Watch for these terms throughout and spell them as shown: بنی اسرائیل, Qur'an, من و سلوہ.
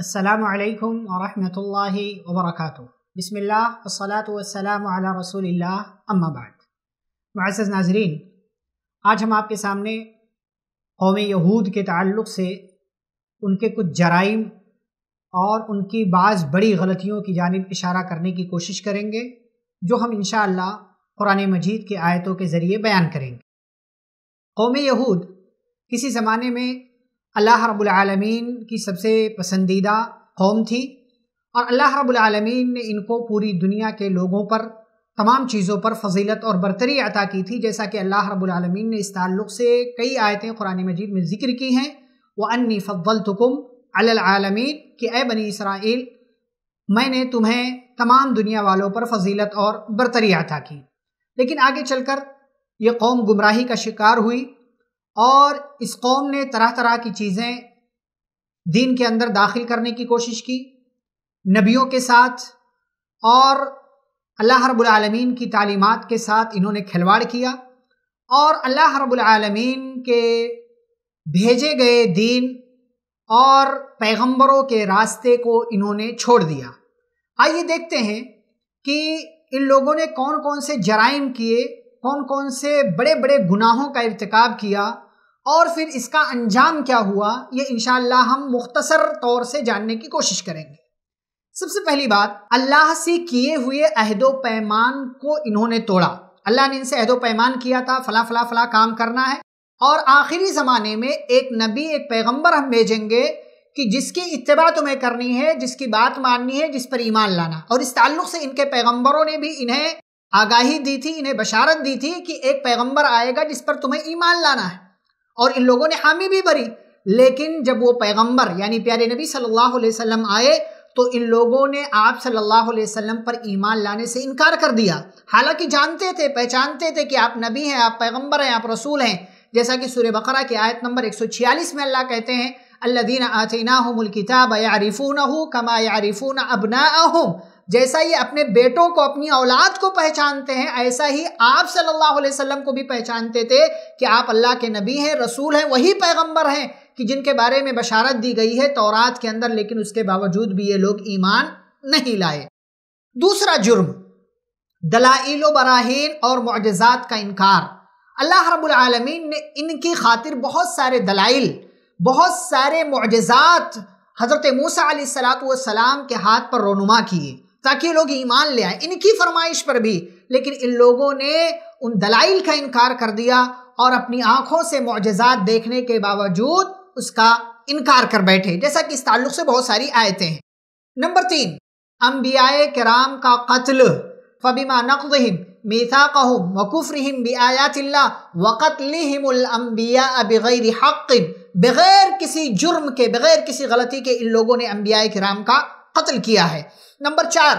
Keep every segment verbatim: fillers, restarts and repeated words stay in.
السلام علیکم ورحمۃ اللہ وبرکاتہ۔ بسم اللہ والصلاۃ والسلام علی رسول اللہ، اما بعد۔ معزز ناظرین، آج ہم آپ کے سامنے قوم یہود کے تعلق سے ان کے کچھ جرائم اور ان کی بعض بڑی غلطیوں کی جانب اشارہ کرنے کی کوشش کریں گے، جو ہم انشاءاللہ قرآن مجید کی آیتوں کے ذریعے بیان کریں گے۔ قوم یہود کسی زمانے میں اللہ رب العالمین کی سب سے پسندیدہ قوم تھی، اور اللہ رب العالمین نے ان کو پوری دنیا کے لوگوں پر تمام چیزوں پر فضیلت اور برتری عطا کی تھی، جیسا کہ اللہ رب العالمین نے اس تعلق سے کئی آیتیں قرآن مجید میں ذکر کی ہیں۔ وَأَنِّي فَضَّلْتُكُمْ عَلَى الْعَالَمِينَ، کہ اے بنی اسرائیل، میں نے تمہیں تمام دنیا والوں پر فضیلت اور برتری عطا کی۔ لیکن آگے چل کر یہ قوم گمراہی کا شکار ہوئی، اور اس قوم نے طرح طرح کی چیزیں دین کے اندر داخل کرنے کی کوشش کی، نبیوں کے ساتھ اور اللہ رب العالمین کی تعلیمات کے ساتھ انہوں نے کھلواڑ کیا، اور اللہ رب العالمین کے بھیجے گئے دین اور پیغمبروں کے راستے کو انہوں نے چھوڑ دیا۔ آئیے دیکھتے ہیں کہ ان لوگوں نے کون کون سے جرائم کیے، کون کون سے بڑے بڑے گناہوں کا ارتکاب کیا، اور پھر اس کا انجام کیا ہوا۔ یہ انشاءاللہ ہم مختصر طور سے جاننے کی کوشش کریں گے۔ سب سے پہلی بات، اللہ سے کیے ہوئے عہد و پیمان کو انہوں نے توڑا۔ اللہ نے ان سے عہد و پیمان کیا تھا، فلاں فلاں فلاں کام کرنا ہے، اور آخری زمانے میں ایک نبی ایک پیغمبر ہم بھیجیں گے کہ جس کی اتباع تمہیں کرنی ہے، جس کی بات ماننی ہے، جس پر ایمان لانا۔ اور اس تعلق سے ان کے پیغمبروں نے بھی انہیں آگاہی دی تھی، انہیں بشارت دی تھی کہ ایک پیغمبر آئے گا جس پر تمہیں ایمان لانا ہے، اور ان لوگوں نے حامی بھی بھری۔ لیکن جب وہ پیغمبر یعنی پیارے نبی صلی اللہ علیہ وسلم آئے، تو ان لوگوں نے آپ صلی اللہ علیہ وسلم پر ایمان لانے سے انکار کر دیا، حالانکہ جانتے تھے، پہچانتے تھے کہ آپ نبی ہیں، آپ پیغمبر ہیں، آپ رسول ہیں، جیسا کہ سورہ بقرہ کی آیت نمبر ایک سو چھیالیس میں اللہ کہتے ہیں، الذین آتیناہم الکتاب یعرفونہ کما یعرفون ابناءہم، جیسا یہ اپنے بیٹوں کو، اپنی اولاد کو پہچانتے ہیں، ایسا ہی آپ صلی اللہ علیہ وسلم کو بھی پہچانتے تھے کہ آپ اللہ کے نبی ہیں، رسول ہیں، وہی پیغمبر ہیں کہ جن کے بارے میں بشارت دی گئی ہے تورات کے اندر۔ لیکن اس کے باوجود بھی یہ لوگ ایمان نہیں لائے۔ دوسرا جرم، دلائل و براہین اور معجزات کا انکار۔ اللہ رب العالمین نے ان کی خاطر بہت سارے دلائل، بہت سارے معجزات حضرت موسیٰ علیہ السلام کے ہاتھ پر رونما کیے تاکہ یہ لوگ ایمان لے آئیں، ان کی فرمائش پر بھی۔ لیکن ان لوگوں نے ان دلائل کا انکار کر دیا، اور اپنی آنکھوں سے معجزات دیکھنے کے باوجود اس کا انکار کر بیٹھے، جیسا کہ اس تعلق سے بہت ساری آیتیں ہیں۔ نمبر تین، انبیاء کرام کا قتل۔ فَبِمَا نَقْضِهِمْ مِيثَاقَهُمْ وَكُفْرِهِمْ بِآيَاتِ اللَّهِ وَقَتْلِهِمُ الْأَنْبِيَاءَ بِغَيْرِ حَقٍّ، بغیر کسی جرم کے، بغیر کسی غلطی کے ان لوگوں نے انبیاء کرام کا قتل کیا ہے۔ نمبر چار،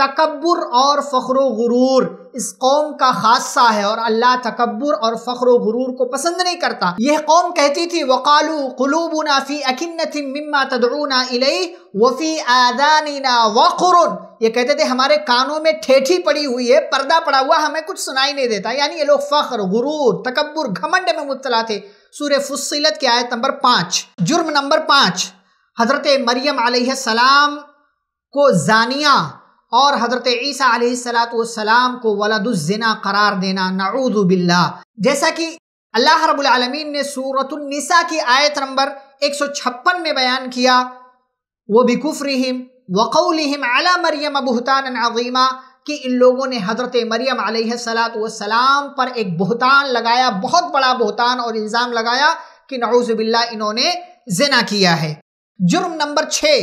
تکبر اور فخر و غرور، اس قوم کا خاصہ ہے، اور اللہ تکبر اور فخر و غرور کو پسند نہیں کرتا۔ یہ قوم کہتی تھی، وَقَالُوا قُلُوبُنَا فِي أَكِنَّةٍ مِّمَّا تَدْعُونَا إِلَيْهِ وَفِي آذَانِنَا وَقْرٌ، یہ کہتے تھے ہمارے کانوں میں ٹھیٹھی پڑی ہوئی ہے، پردہ پڑا ہوا، ہمیں کچھ سنائی نہیں دیتا۔ یعنی یہ لوگ فخر، غرور، تکبر، گھمنڈ میں مبتلا تھے۔ سورہ فصلت کی آیت نمبر پانچ۔ جرم نمبر پانچ، حضرت مریم علیہ السلام کو زانیہ اور حضرت عیسیٰ علیہ السلام کو ولد الزنا قرار دینا، نعوذ باللہ، جیسا کہ اللہ رب العالمین نے سورۃ النساء کی آیت نمبر ایک سو چھپن میں بیان کیا، وَبِكُفْرِهِمْ وَقَوْلِهِمْ عَلَى مَرْيَمَ بُهْتَانًا عَظِيمًا، کہ ان لوگوں نے حضرت مریم علیہ السلام پر ایک بہتان لگایا، بہت بڑا بہتان اور الزام لگایا کہ نعوذ باللہ انہوں نے زنا کیا ہے۔ جرم نمبر چھ،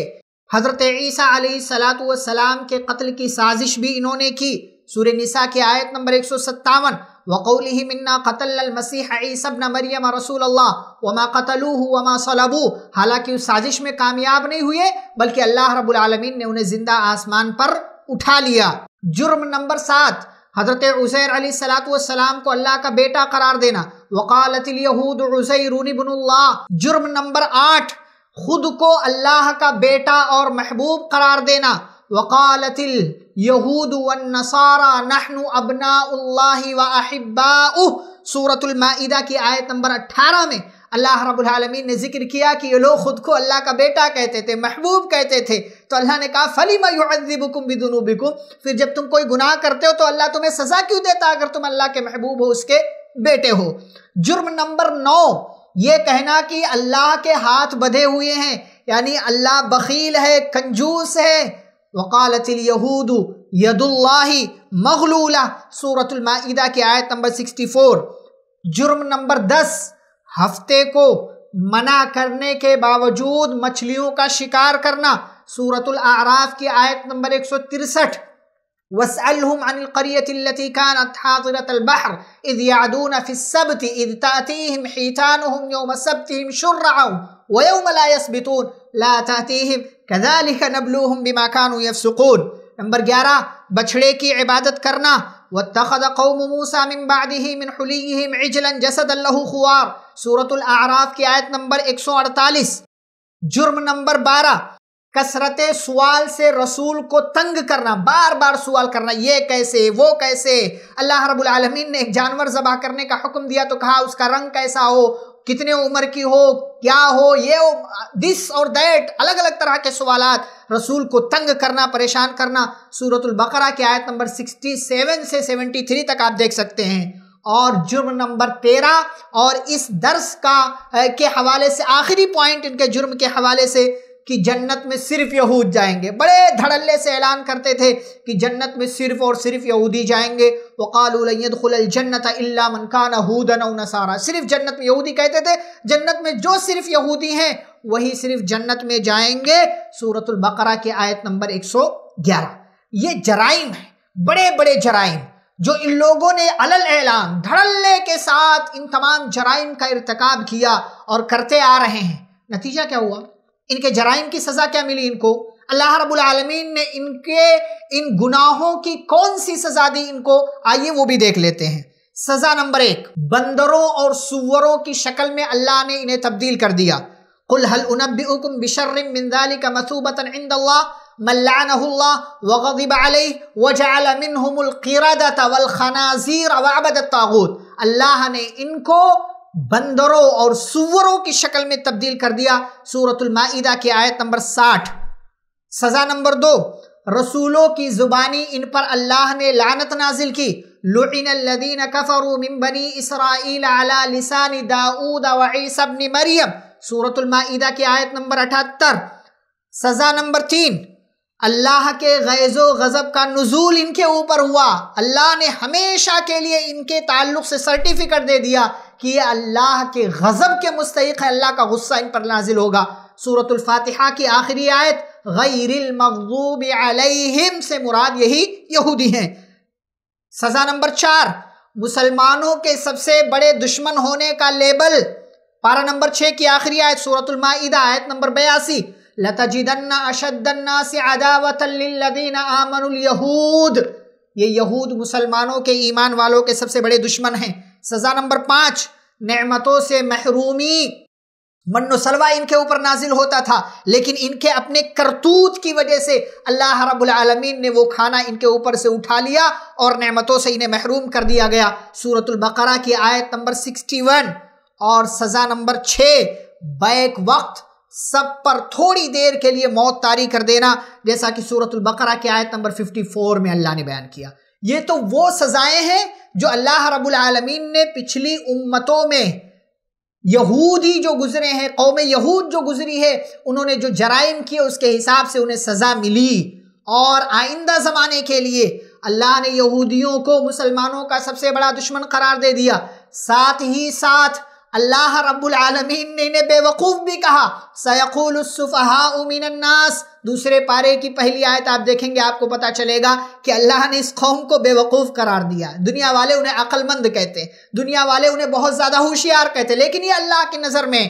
حضرت عیسیٰ علیہ السلام کے قتل کی سازش بھی انہوں نے کی، سورہ نساء کی آیت نمبر ایک سو ستاون، وَقَوْلِهِمْ إِنَّا قَتَلْنَا الْمَسِيحَ عِيسَى بْنَ مَرْيَمَ رَسُولَ اللَّهِ وَمَا قَتَلُوهُ وَمَا صَلَبُوهُ، حالانکہ اس سازش میں کامیاب نہیں ہوئے، بلکہ اللہ رب العالمین نے انہیں زندہ آسمان پر اٹھا لیا۔ جرم نمبر سات، حضرت عزیر علیہ السلام کو اللہ کا بیٹا قرار دینا، وَقَالَتِ الْيَهُودُ عُزَيْرٌ ابْنُ اللَّهِ۔ جرم نمبر آٹھ، خود کو اللہ کا بیٹا اور محبوب قرار دینا، وَقَالَتِ الْيَهُودُ وَالنَّصَارَى نَحْنُ أَبْنَاءُ اللَّهِ وَأَحِبَّاؤُهُ، سورة المائدہ کی آیت نمبر اٹھارہ میں اللہ رب العالمین نے ذکر کیا کہ یہ لوگ خود کو اللہ کا بیٹا کہتے تھے، محبوب کہتے تھے، تو اللہ نے کہا فَلِمَ يُعَذِّبُكُمْ بِذُنُوبِكُمْ، پھر جب تم کوئی گناہ کرتے ہو تو اللہ تمہیں سزا کیوں دیتا اگر تم اللہ کے محبوب ہو، اس کے بیٹے ہو۔ جرم نمبر نو یہ کہنا کہ اللہ کے ہاتھ بدھے ہوئے ہیں، یعنی اللہ بخیل ہے، کنجوس ہے۔ وقالت اليهود ید اللہ مغلولہ، سورة المائدہ کی آیت نمبر چوسٹھ۔ جرم نمبر دس، ہفتے کو منع کرنے کے باوجود مچھلیوں کا شکار کرنا، سورة الاعراف کی آیت نمبر ایک سو تریسٹھ۔ وَاسْأَلْهُمْ عَنِ الْقَرْيَةِ الَّتِي كَانَتْ حَاضِرَةَ الْبَحْرِ إِذْ يَعْدُونَ فِي السَّبْتِ إِذْ تَأْتِيهِمْ حِيتَانُهُمْ يَوْمَ سَبْتِهِمْ شُرَّعًا وَيَوْمَ لَا يَسْبِتُونَ لَا تَأْتِيهِمْ كَذَلِكَ نَبْلُوهُمْ بِمَا كَانُوا يَفْسُقُونَ۔ نمبر گیارہ، بچھڑے کی عبادت کرنا۔ وَاتَّخَذَ قَوْمُ مُوسَى مِن بَعْدِهِ مِن حُلِيِّهِمْ عِجْلًا جَسَدًا لَهُ خُوَارٌ، سورة الاعراف کی آیت نمبر ایک سو اڑتالیس۔ جرم نمبر بارہ، کثرت سوال سے رسول کو تنگ کرنا، بار بار سوال کرنا، یہ کیسے وہ کیسے۔ اللہ رب العالمین نے ایک جانور ذبح کرنے کا حکم دیا تو کہا اس کا رنگ کیسا ہو، کتنے عمر کی ہو، کیا ہو، یہ دس اور دیٹ، الگ الگ طرح کے سوالات، رسول کو تنگ کرنا، پریشان کرنا، سورة البقرہ کی آیت نمبر سکسٹی سیون سے سیونٹی تھری تک آپ دیکھ سکتے ہیں۔ اور جرم نمبر تیرہ، اور اس درس کا کے حوالے سے آخری پوائنٹ ان کے جرم کے حوالے سے کہ جنت میں صرف یہود جائیں گے، بڑے دھڑلے سے اعلان کرتے تھے کہ جنت میں صرف اور صرف یہودی جائیں گے۔ وَقَالُوا لَنْ يَدْخُلَ الْجَنَّةَ إِلَّا مَنْ كَانَ هُودًا أَوْ نَصَارَىٰ، صرف جنت میں یہودی کہتے تھے، جنت میں جو صرف یہودی ہیں وہی صرف جنت میں جائیں گے، سورة البقرہ کی آیت نمبر ایک سو گیارہ۔ یہ جرائم ہیں، بڑے بڑے جرائم جو ان لوگوں نے علل اعلان دھڑلے کے ساتھ ان تمام جرائم کا ارتکاب کیا اور کرتے آ رہے ہیں۔ نتیجہ کیا ہوا؟ ان کے جرائم کی سزا کیا ملی ان کو؟ اللہ رب العالمین نے ان کے ان گناہوں کی کون سی سزا دی ان کو؟ آئیے وہ بھی دیکھ لیتے ہیں۔ سزا نمبر ایک، بندروں اور سوروں کی شکل میں اللہ نے انہیں تبدیل کر دیا۔ قُلْ هَلْ أُنَبِّئُكُمْ بِشَرٍ مِّن ذَلِكَ مَثُوبَةً عِنْدَ اللَّهِ مَنْ لَعَنَهُ اللَّهُ وَغَضِبَ عَلَيْهِ وَجَعَلَ مِنْهُمُ الْقِرَدَةَ وَالْخَنَازِيرَ وَعَبَدَ الطَّاغُوتَ، اللہ نے ان کو بندروں اور سوروں کی شکل میں تبدیل کر دیا، سورة المائدہ کی آیت نمبر ساٹھ۔ سزا نمبر دو، رسولوں کی زبانی ان پر اللہ نے لعنت نازل کی۔ لعن الذین کفروا من بنی اسرائیل علی لسان داؤد وعیسی بن مریم، سورة المائدہ کی آیت نمبر اٹھہتر۔ سزا نمبر تین، اللہ کے غیظ و غضب کا نزول ان کے اوپر ہوا، اللہ نے ہمیشہ کے لیے ان کے تعلق سے سرٹیفکیٹ دے دیا کہ یہ اللہ کے غضب کے مستحق ہے، اللہ کا غصہ ان پر نازل ہوگا، سورة الفاتحہ کی آخری آیت۔ غیر المغضوب علیہم سے مراد یہی یہودی ہیں۔ سزا نمبر چار، مسلمانوں کے سب سے بڑے دشمن ہونے کا لیبل، پارہ نمبر چھ کی آخری آیت، سورة المائدہ آیت نمبر بیاسی۔ لَتَجِدَنَّ أَشَدَّ النَّاسِ عَدَاوَةً لِّلَّذِينَ آمَنُوا الْيَهُودِ، یہ یہود مسلمانوں کے ایمان والوں کے سب سے بڑے دشمن ہیں۔ سزا نمبر پانچ، نعمتوں سے محرومی، من و سلوہ ان کے اوپر نازل ہوتا تھا لیکن ان کے اپنے کرتوت کی وجہ سے اللہ رب العالمین نے وہ کھانا ان کے اوپر سے اٹھا لیا اور نعمتوں سے انہیں محروم کر دیا گیا، سورة البقرہ کی آیت نمبر سکسٹی ون۔ اور سزا نمبر چھ، بیک وقت سب پر تھوڑی دیر کے لیے موت طاری کر دینا، جیسا کہ سورة البقرہ کی آیت نمبر چوپن میں اللہ نے بیان کیا۔ یہ تو وہ سزائیں ہیں جو اللہ رب العالمین نے پچھلی امتوں میں یہودی جو گزرے ہیں، قوم یہود جو گزری ہے، انہوں نے جو جرائم کیے اس کے حساب سے انہیں سزا ملی، اور آئندہ زمانے کے لیے اللہ نے یہودیوں کو مسلمانوں کا سب سے بڑا دشمن قرار دے دیا، ساتھ ہی ساتھ اللہ رب العالمین نے انہیں بے وقوف بھی کہا، سَيَقُولُ السُّفَهَاءُ مِنَ النَّاسِ، دوسرے پارے کی پہلی آیت آپ دیکھیں گے آپ کو پتہ چلے گا کہ اللہ نے اس قوم کو بے وقوف قرار دیا۔ دنیا والے انہیں عقل مند کہتے، دنیا والے انہیں بہت زیادہ ہوشیار کہتے، لیکن یہ اللہ کی نظر میں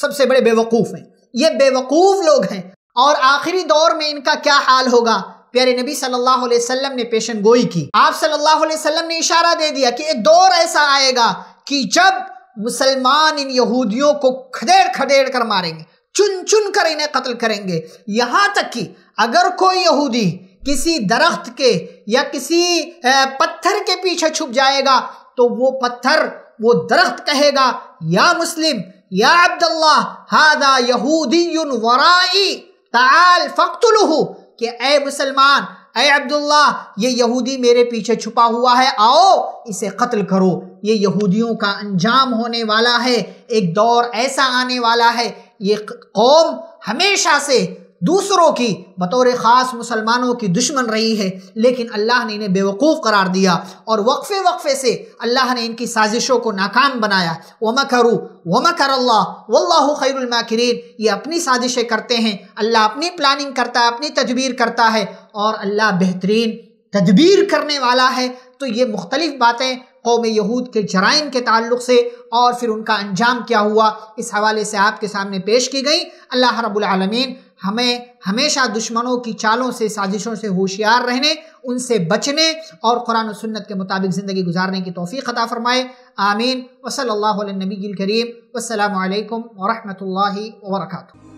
سب سے بڑے بے وقوف ہیں، یہ بے وقوف لوگ ہیں، اور آخری دور میں ان کا کیا حال ہوگا۔ پیارے نبی صلی اللہ علیہ وسلم نے پیشن گوئی کی، آپ صلی اللہ علیہ وسلم نے اشارہ دے دیا کہ ایک دور ایسا آئے گا کہ جب مسلمان ان یہودیوں کو کھدیڑ کھدیڑ کر ماریں گے، چن چن کر انہیں قتل کریں گے، یہاں تک کہ اگر کوئی یہودی کسی درخت کے یا کسی پتھر کے پیچھے چھپ جائے گا تو وہ پتھر وہ درخت کہے گا، یا مسلم يا عبد الله هذا يهودي ورائي تعال فاقتله، کہ اے مسلمان اے عبداللہ یہ یہودی میرے پیچھے چھپا ہوا ہے، آؤ اسے قتل کرو۔ یہ یہودیوں کا انجام ہونے والا ہے، ایک دور ایسا آنے والا ہے، یہ قوم ہمیشہ سے دوسروں کی بطور خاص مسلمانوں کی دشمن رہی ہے، لیکن اللہ نے انہیں بیوقوف قرار دیا اور وقفے وقفے سے اللہ نے ان کی سازشوں کو ناکام بنایا۔ وَمَكَرُوا وَمَكَرَ اللَّهُ وَاللَّهُ خَيْرُ الْمَاكِرِينَ، یہ اپنی سازشیں کرتے ہیں، اللہ اپنی پلاننگ کرتا ہے، اپنی تدبیر کرتا ہے، اور اللہ بہترین تدبیر کرنے والا ہے۔ تو یہ مختلف باتیں قوم یہود کے جرائم کے تعلق سے اور پھر ان کا انجام کیا ہوا اس حوالے سے آپ کے سامنے پیش کی گئی۔ اللہ رب العالمین ہمیں ہمیشہ دشمنوں کی چالوں سے سازشوں سے ہوشیار رہنے، ان سے بچنے اور قرآن و سنت کے مطابق زندگی گزارنے کی توفیق عطا فرمائے، آمین۔ وصلی اللہ علی النبی الکریم، والسلام علیکم ورحمۃ اللہ وبرکاتہ۔